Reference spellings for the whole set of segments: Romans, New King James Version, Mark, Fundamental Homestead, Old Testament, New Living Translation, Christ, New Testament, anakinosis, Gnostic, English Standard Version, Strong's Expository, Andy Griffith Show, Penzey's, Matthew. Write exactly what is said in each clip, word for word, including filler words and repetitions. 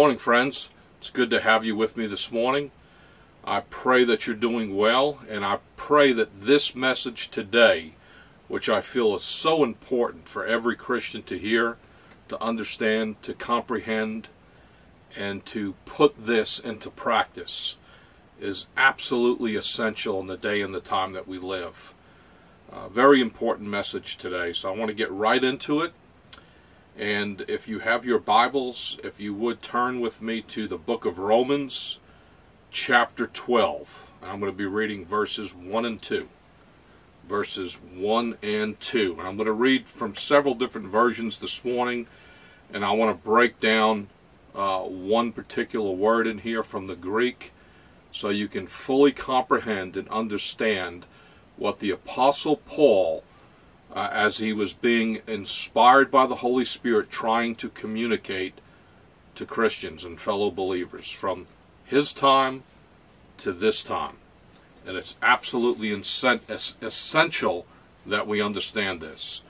morning, friends. It's good to have you with me this morning. I pray that you're doing well, and I pray that this message today, which I feel is so important for every Christian to hear, to understand, to comprehend, and to put this into practice, is absolutely essential in the day and the time that we live. A very important message today, so I want to get right into it. And if you have your Bibles, if you would turn with me to the book of Romans, chapter twelve. I'm going to be reading verses one and two. Verses one and two. And I'm going to read from several different versions this morning, and I want to break down uh, one particular word in here from the Greek so you can fully comprehend and understand what the Apostle Paul, uh, as he was being inspired by the Holy Spirit, trying to communicate to Christians and fellow believers from his time to this time. And it's absolutely essential that we understand this.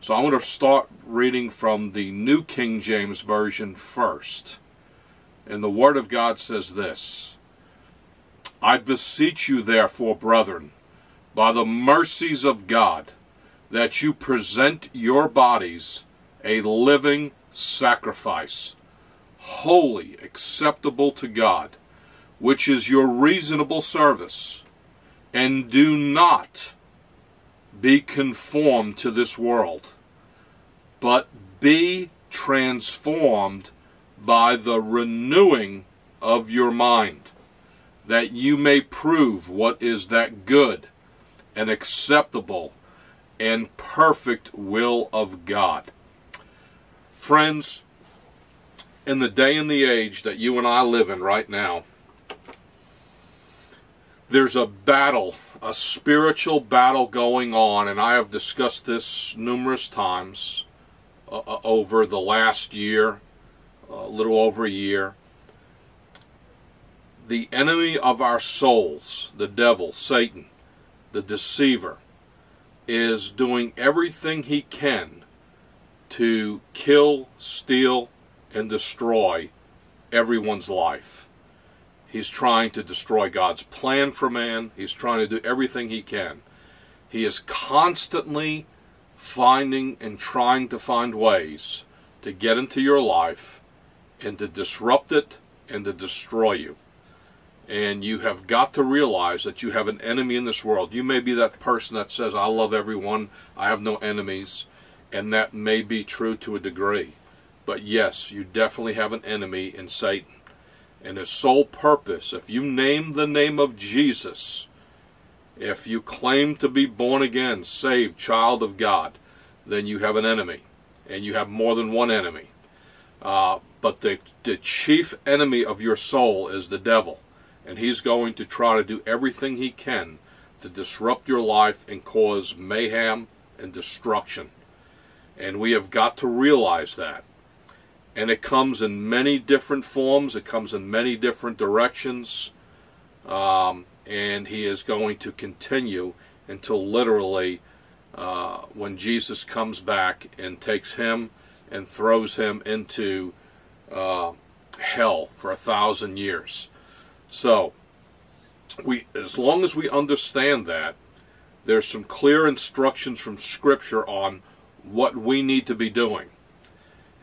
So I'm going to start reading from the New King James Version first. And the Word of God says this: I beseech you therefore, brethren, by the mercies of God, that you present your bodies a living sacrifice, holy, acceptable to God, which is your reasonable service. And do not be conformed to this world, but be transformed by the renewing of your mind, that you may prove what is that good and acceptable and perfect will of God. Friends, in the day and the age that you and I live in right now, there's a battle, a spiritual battle going on, and I have discussed this numerous times uh, over the last year, a little over a year. The enemy of our souls, the devil, Satan, the deceiver, is doing everything he can to kill, steal, and destroy everyone's life. He's trying to destroy God's plan for man. He's trying to do everything he can. He is constantly finding and trying to find ways to get into your life and to disrupt it and to destroy you. And you have got to realize that you have an enemy in this world. You may be that person that says, I love everyone, I have no enemies. And that may be true to a degree. But yes, you definitely have an enemy in Satan. And his sole purpose, if you name the name of Jesus, if you claim to be born again, saved, child of God, then you have an enemy. And you have more than one enemy. Uh, but the, the chief enemy of your soul is the devil. And he's going to try to do everything he can to disrupt your life and cause mayhem and destruction. And we have got to realize that. And it comes in many different forms. It comes in many different directions. Um, and he is going to continue until literally uh, when Jesus comes back and takes him and throws him into uh, hell for a thousand years. So, we, as long as we understand that, there's some clear instructions from Scripture on what we need to be doing.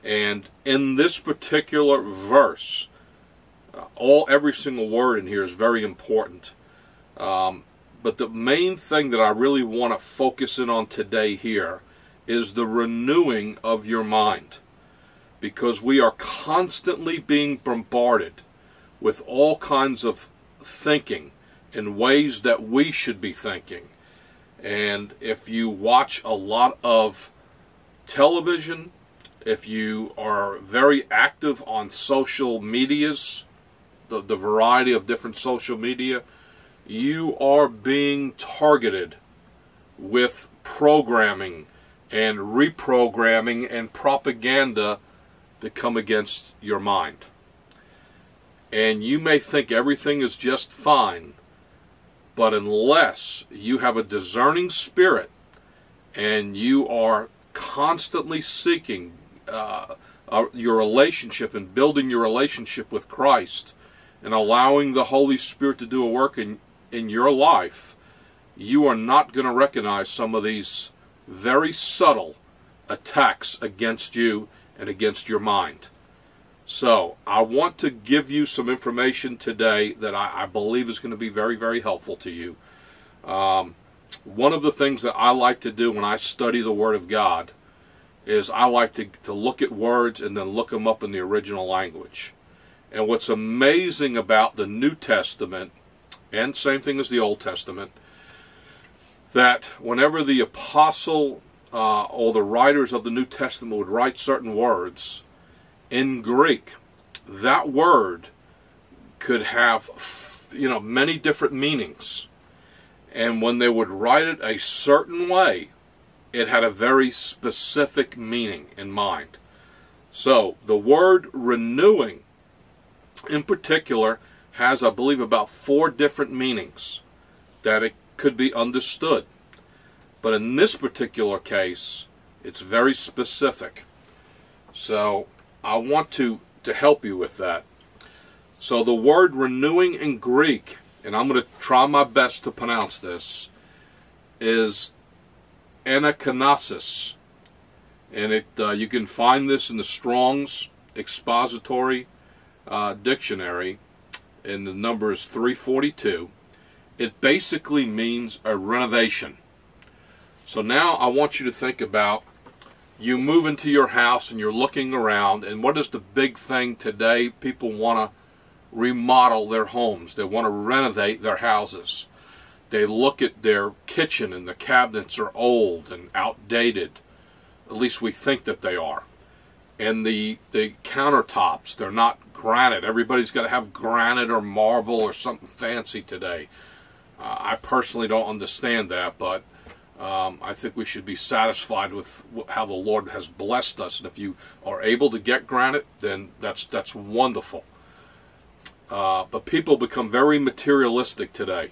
And in this particular verse, uh, all every single word in here is very important. Um, but the main thing that I really want to focus in on today here is the renewing of your mind. Because we are constantly being bombarded with all kinds of thinking and ways that we should be thinking. And if you watch a lot of television, if you are very active on social medias, the, the variety of different social media, you are being targeted with programming and reprogramming and propaganda to come against your mind. And you may think everything is just fine, but unless you have a discerning spirit and you are constantly seeking uh, uh, your relationship and building your relationship with Christ and allowing the Holy Spirit to do a work in, in your life, you are not going to recognize some of these very subtle attacks against you and against your mind. So I want to give you some information today that I, I believe is going to be very, very helpful to you. Um, one of the things that I like to do when I study the Word of God is I like to, to look at words and then look them up in the original language. And what's amazing about the New Testament, and same thing as the Old Testament, that whenever the apostle uh, or the writers of the New Testament would write certain words in Greek, that word could have, you know, many different meanings. And when they would write it a certain way, it had a very specific meaning in mind. So the word renewing in particular has, I believe, about four different meanings that it could be understood. But in this particular case, it's very specific. So I want to, to help you with that. So the word renewing in Greek, and I'm going to try my best to pronounce this, is anakinosis. And it uh, you can find this in the Strong's Expository uh, Dictionary, and the number is three forty-two. It basically means a renovation. So now I want you to think about, you move into your house and you're looking around, and what is the big thing today? People want to remodel their homes. They want to renovate their houses. They look at their kitchen and the cabinets are old and outdated. At least we think that they are. And the, the countertops, they're not granite. Everybody's got to have granite or marble or something fancy today. Uh, I personally don't understand that, but Um, I think we should be satisfied with how the Lord has blessed us. And if you are able to get granite, then that's that's wonderful. Uh, but people become very materialistic today.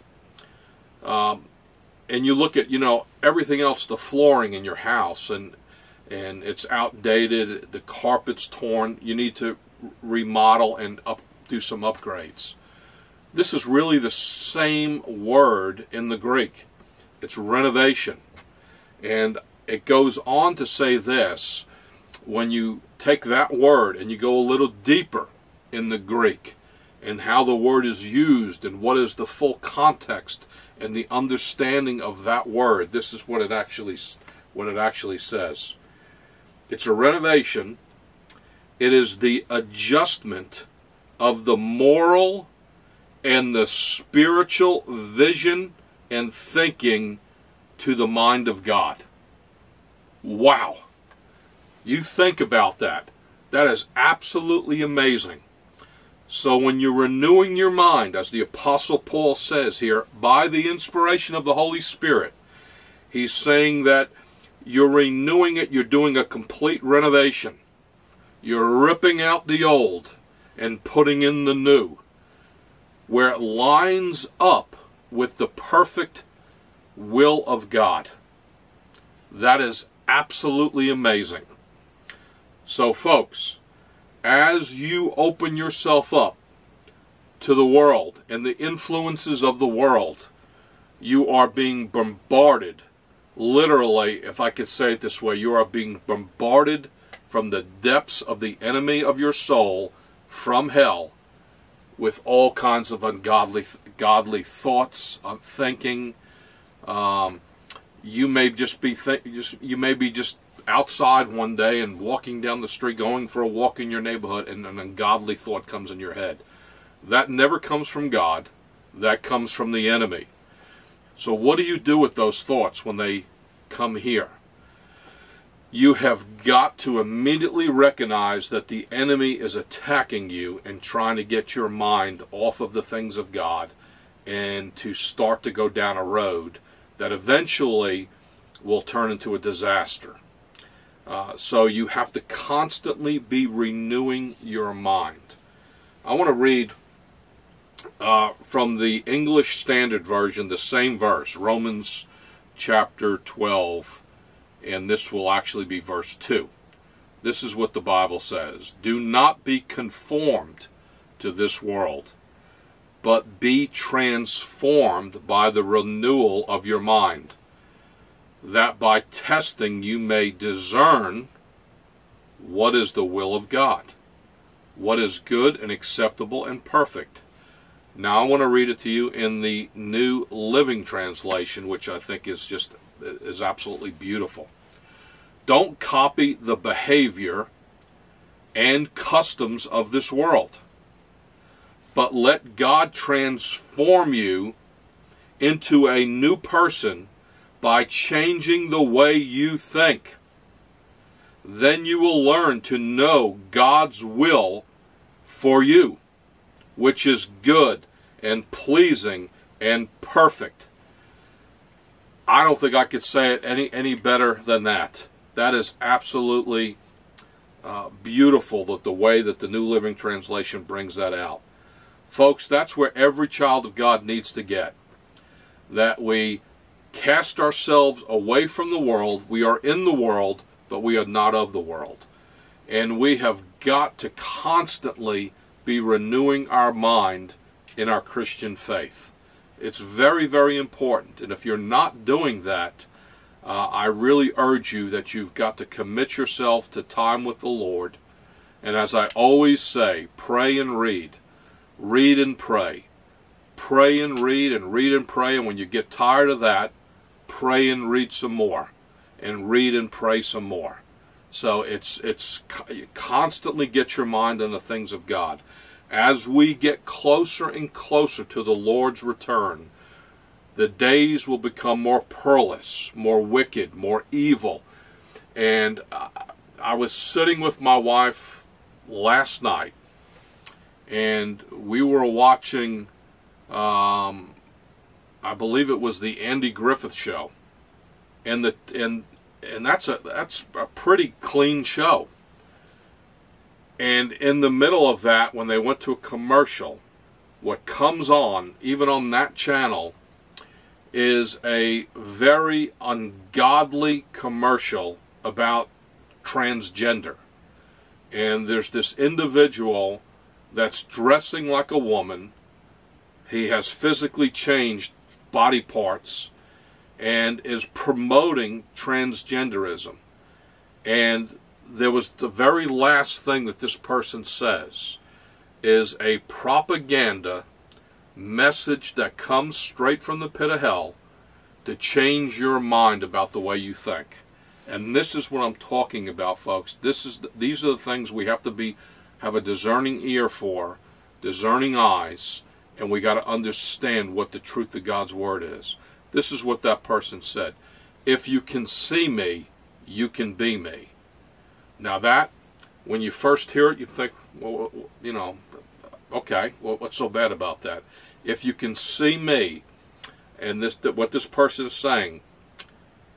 Um, and you look at, you know, everything else, the flooring in your house, and and it's outdated, the carpet's torn, you need to remodel and up, do some upgrades. This is really the same word in the Greek. It's renovation. And it goes on to say this, when you take that word and you go a little deeper in the Greek and how the word is used and what is the full context and the understanding of that word, this is what it actually, what it actually says. It's a renovation. It is the adjustment of the moral and the spiritual vision and thinking to the mind of God. Wow. You think about that. That is absolutely amazing. So when you're renewing your mind, as the Apostle Paul says here, by the inspiration of the Holy Spirit, he's saying that you're renewing it, you're doing a complete renovation. You're ripping out the old and putting in the new, where it lines up with the perfect will of God. That is absolutely amazing. So folks, as you open yourself up to the world and the influences of the world, you are being bombarded, literally, if I could say it this way, you are being bombarded from the depths of the enemy of your soul, from hell, with all kinds of ungodly godly thoughts, thinking. Um, you may just be th just you may be just outside one day and walking down the street, going for a walk in your neighborhood, and an ungodly thought comes in your head. That never comes from God. That comes from the enemy. So what do you do with those thoughts when they come here? You have got to immediately recognize that the enemy is attacking you and trying to get your mind off of the things of God and to start to go down a road that eventually will turn into a disaster. Uh, so you have to constantly be renewing your mind. I want to read uh, from the English Standard Version the same verse, Romans chapter twelve. And this will actually be verse two. This is what the Bible says. Do not be conformed to this world, but be transformed by the renewal of your mind, that by testing you may discern what is the will of God, what is good and acceptable and perfect. Now I want to read it to you in the New Living Translation, which I think is just is absolutely beautiful. Don't copy the behavior and customs of this world, but let God transform you into a new person by changing the way you think. Then you will learn to know God's will for you, which is good and pleasing and perfect. I don't think I could say it any, any better than that. That is absolutely uh, beautiful, that the way that the New Living Translation brings that out. Folks, that's where every child of God needs to get. That we cast ourselves away from the world. We are in the world, but we are not of the world. And we have got to constantly be renewing our mind in our Christian faith. It's very, very important. And if you're not doing that, uh, I really urge you that you've got to commit yourself to time with the Lord. And as I always say, pray and read. Read and pray. Pray and read and read and pray. And when you get tired of that, pray and read some more. And read and pray some more. So it's it's you constantly get your mind on the things of God. As we get closer and closer to the Lord's return, the days will become more perilous, more wicked, more evil. And I, I was sitting with my wife last night, and we were watching, um, I believe it was the Andy Griffith Show, and the and. And that's a that's a pretty clean show. And in the middle of that, when they went to a commercial, what comes on, even on that channel, is a very ungodly commercial about transgender. And there's this individual that's dressing like a woman. He has physically changed body parts and is promoting transgenderism. And there was the very last thing that this person says is a propaganda message that comes straight from the pit of hell to change your mind about the way you think. And this is what I'm talking about, folks. This is these are the things we have to be have a discerning ear for, discerning eyes, and we got to understand what the truth of God's word is. This is what that person said. If you can see me, you can be me. Now that, when you first hear it, you think, well, you know, okay, well, what's so bad about that? If you can see me, and this, what this person is saying,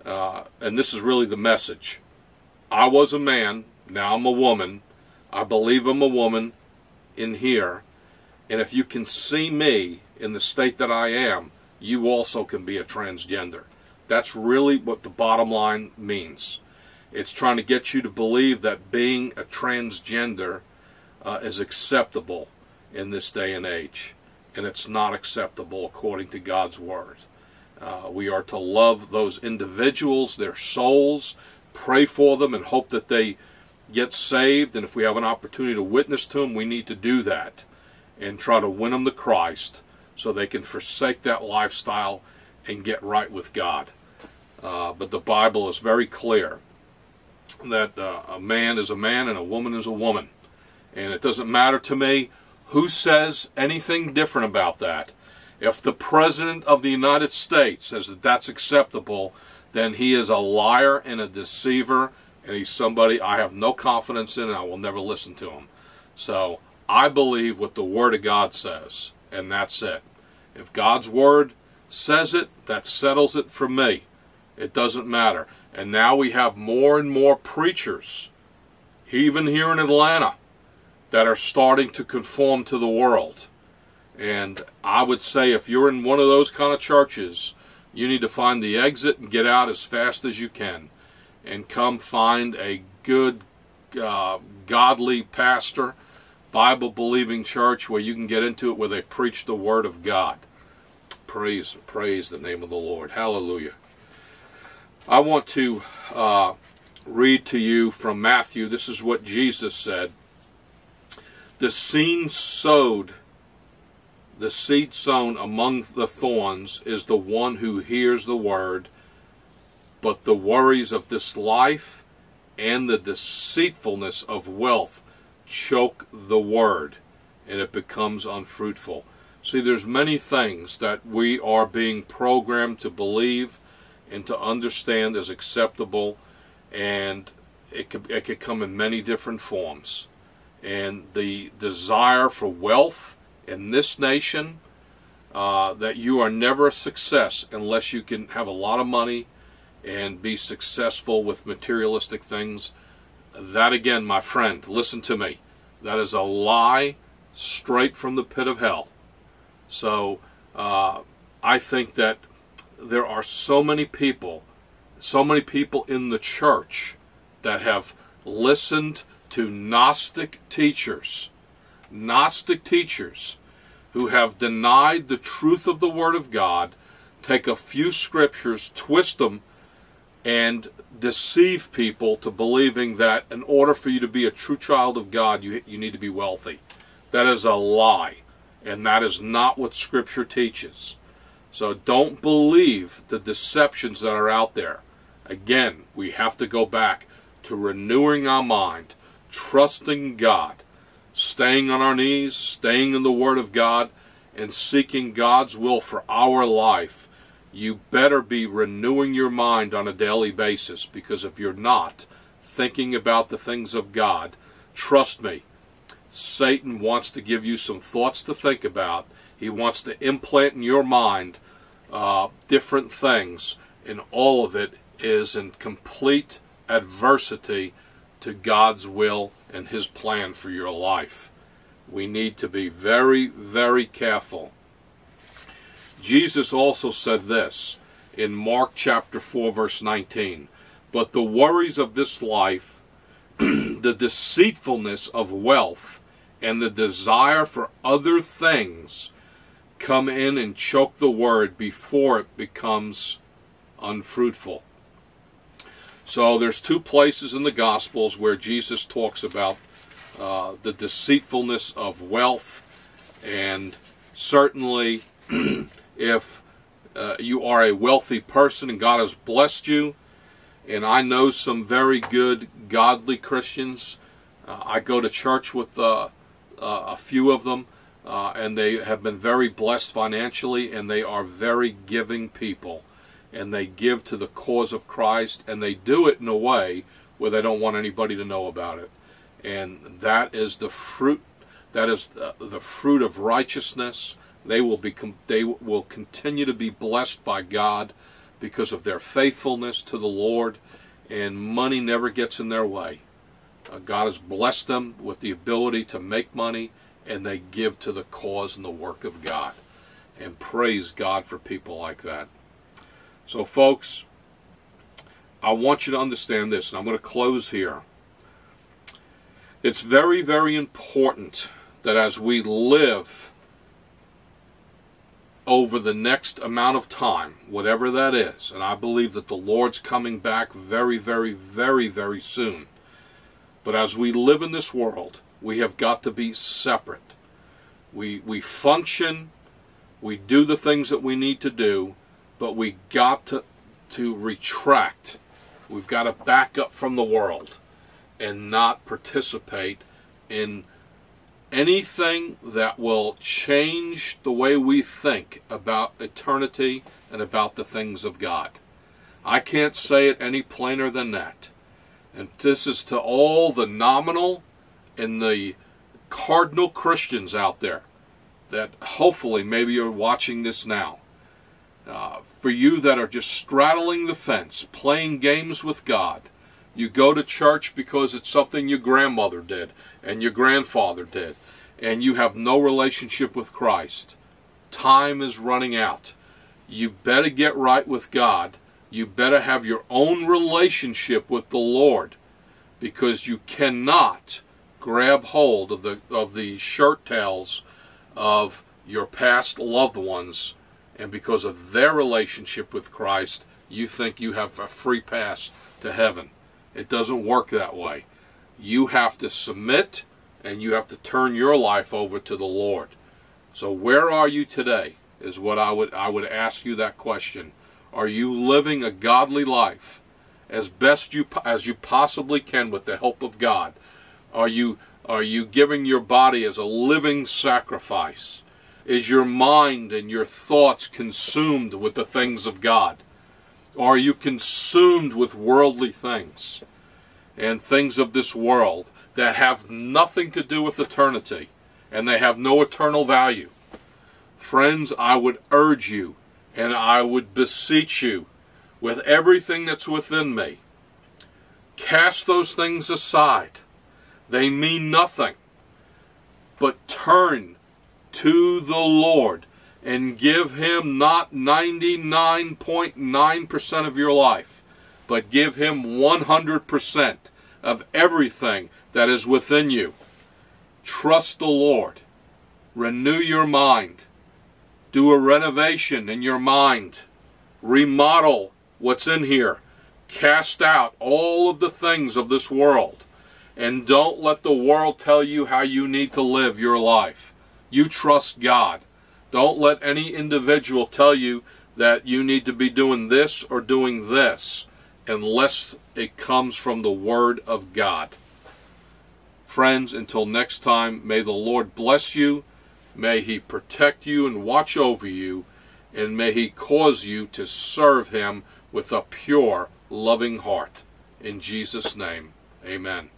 uh, and this is really the message. I was a man, now I'm a woman. I believe I'm a woman in here. And if you can see me in the state that I am, you also can be a transgender. That's really what the bottom line means. It's trying to get you to believe that being a transgender uh, is acceptable in this day and age. And it's not acceptable according to God's word. Uh, we are to love those individuals, their souls, pray for them, and hope that they get saved. And if we have an opportunity to witness to them, we need to do that and try to win them to Christ, so they can forsake that lifestyle and get right with God. Uh, but the Bible is very clear that uh, a man is a man and a woman is a woman. And it doesn't matter to me who says anything different about that. If the President of the United States says that that's acceptable, then he is a liar and a deceiver, and he's somebody I have no confidence in, and I will never listen to him. So I believe what the Word of God says. And that's it. If God's word says it, that settles it for me. It doesn't matter. And now we have more and more preachers, even here in Atlanta, that are starting to conform to the world. And I would say if you're in one of those kind of churches, you need to find the exit and get out as fast as you can. And come find a good uh, godly pastor, Bible-believing church where you can get into it, where they preach the Word of God. Praise, praise the name of the Lord. Hallelujah. I want to uh, read to you from Matthew. This is what Jesus said. The seed sowed, the seed sown among the thorns is the one who hears the word, but the worries of this life and the deceitfulness of wealth choke the word, and it becomes unfruitful. See, there's many things that we are being programmed to believe and to understand as acceptable, and it could, it could come in many different forms. And the desire for wealth in this nation, uh, that you are never a success unless you can have a lot of money and be successful with materialistic things. That again, my friend, listen to me. That is a lie straight from the pit of hell. So uh, I think that there are so many people, so many people in the church that have listened to Gnostic teachers, Gnostic teachers who have denied the truth of the Word of God, take a few scriptures, twist them, and deceive people to believing that in order for you to be a true child of God, you, you need to be wealthy. That is a lie. And that is not what Scripture teaches. So don't believe the deceptions that are out there. Again, we have to go back to renewing our mind, trusting God, staying on our knees, staying in the Word of God, and seeking God's will for our life. You better be renewing your mind on a daily basis, because if you're not thinking about the things of God, trust me, Satan wants to give you some thoughts to think about. He wants to implant in your mind uh, different things, and all of it is in complete adversity to God's will and His plan for your life. We need to be very, very careful. Jesus also said this in Mark chapter four, verse nineteen, "But the worries of this life, the deceitfulness of wealth, and the desire for other things come in and choke the word before it becomes unfruitful." So there's two places in the Gospels where Jesus talks about uh, the deceitfulness of wealth, and certainly if uh, you are a wealthy person and God has blessed you, and I know some very good godly Christians, uh, I go to church with uh, Uh, a few of them, uh, and they have been very blessed financially, and they are very giving people, and they give to the cause of Christ, and they do it in a way where they don't want anybody to know about it. And that is the fruit, that is uh, the fruit of righteousness. They will become, they will continue to be blessed by God because of their faithfulness to the Lord, and money never gets in their way. God has blessed them with the ability to make money, and they give to the cause and the work of God. And praise God for people like that. So folks, I want you to understand this, and I'm going to close here. It's very, very important that as we live over the next amount of time, whatever that is, and I believe that the Lord's coming back very, very, very, very soon. But as we live in this world, we have got to be separate. We, we function, we do the things that we need to do, but we got to, to retract. We've got to back up from the world and not participate in anything that will change the way we think about eternity and about the things of God. I can't say it any plainer than that. And this is to all the nominal and the cardinal Christians out there that hopefully maybe you're watching this now. Uh, for you that are just straddling the fence, playing games with God, you go to church because it's something your grandmother did and your grandfather did, and you have no relationship with Christ. Time is running out. You better get right with God. You better have your own relationship with the Lord, because you cannot grab hold of the of the shirt tails of your past loved ones, and because of their relationship with Christ, you think you have a free pass to heaven. It doesn't work that way. You have to submit, and you have to turn your life over to the Lord. So where are you today is what I would I would ask you that question. Are you living a godly life as best you as you possibly can with the help of God? Are you, are you giving your body as a living sacrifice? Is your mind and your thoughts consumed with the things of God? Are you consumed with worldly things and things of this world that have nothing to do with eternity, and they have no eternal value? Friends, I would urge you, and I would beseech you, with everything that's within me, cast those things aside. They mean nothing, but turn to the Lord and give Him not ninety-nine point nine percent of your life, but give Him one hundred percent of everything that is within you. Trust the Lord. Renew your mind. Do a renovation in your mind. Remodel what's in here. Cast out all of the things of this world. And don't let the world tell you how you need to live your life. You trust God. Don't let any individual tell you that you need to be doing this or doing this unless it comes from the Word of God. Friends, until next time, may the Lord bless you. May He protect you and watch over you. And may He cause you to serve Him with a pure, loving heart. In Jesus' name, amen.